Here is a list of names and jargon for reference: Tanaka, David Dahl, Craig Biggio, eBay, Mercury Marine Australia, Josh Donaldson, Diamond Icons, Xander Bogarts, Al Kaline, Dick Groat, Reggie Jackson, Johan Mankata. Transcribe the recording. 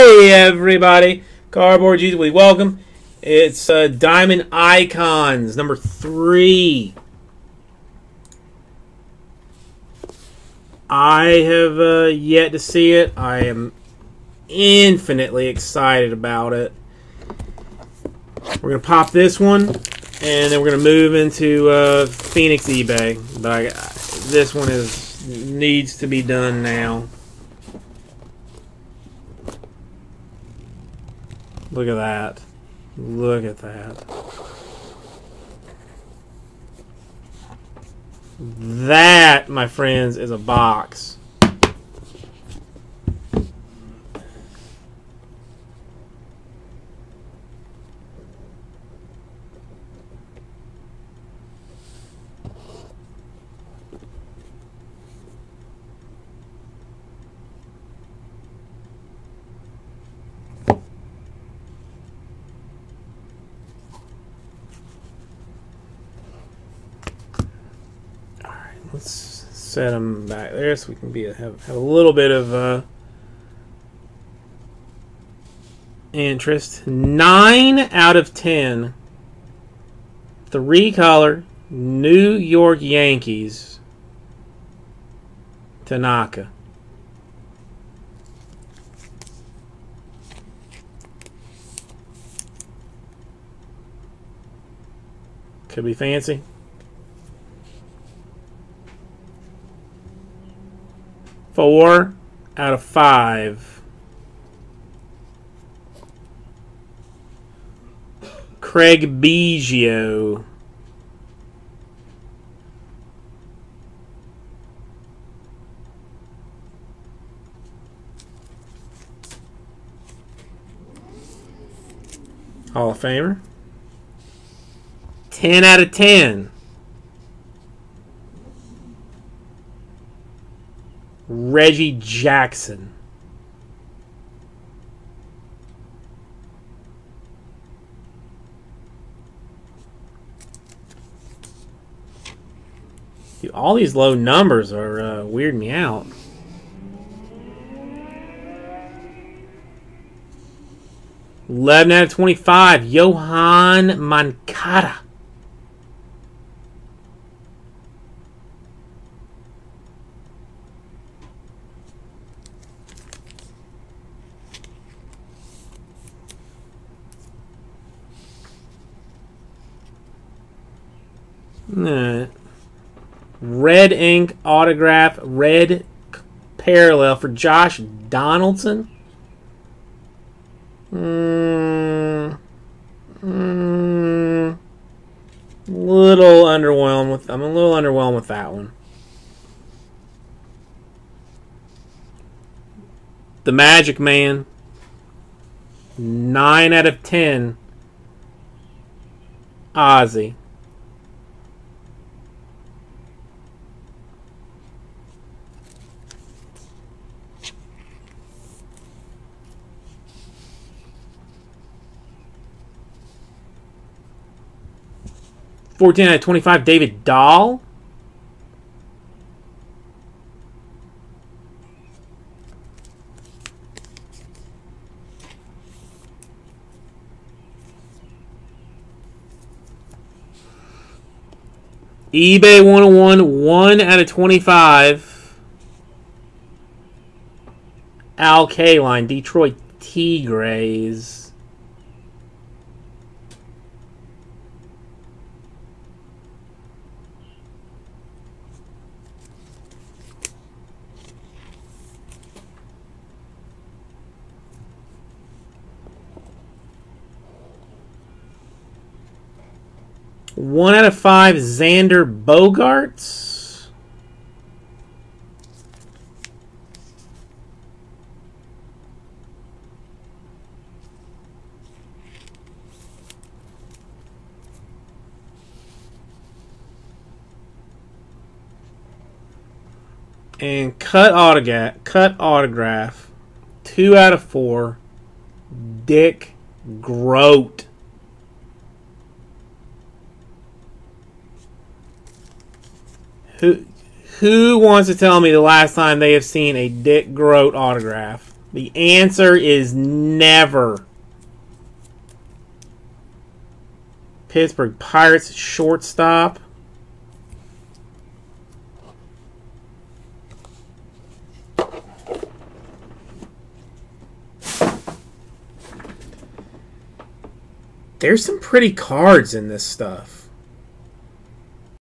Hey everybody, Cardboard Jesus, welcome. It's Diamond Icons number 3. I have yet to see it. I am infinitely excited about it. We're gonna pop this one, and then we're gonna move into Phoenix eBay. But this one needs to be done now. Look at that. Look at that. That, my friends, is a box. Let's set them back there so we can have a little bit of interest. 9 out of 10. 3-color New York Yankees. Tanaka. Could be fancy. Four out of 5. Craig Biggio. Hall of Famer. 10 out of 10. Reggie Jackson. Dude, all these low numbers are weirding me out. Eleven out of 25. Johan Mankata. Red ink autograph, red parallel for Josh Donaldson. I'm a little underwhelmed with that one. The Magic Man. 9 out of 10. Ozzy. Fourteen out of 25, David Dahl. 101, 1 out of 25. Al Kaline, Detroit Tigers. One out of 5, Xander Bogarts. 2 out of 4, Dick Groat. Who wants to tell me the last time they have seen a Dick Groat autograph? The answer is never. Pittsburgh Pirates shortstop. There's some pretty cards in this stuff.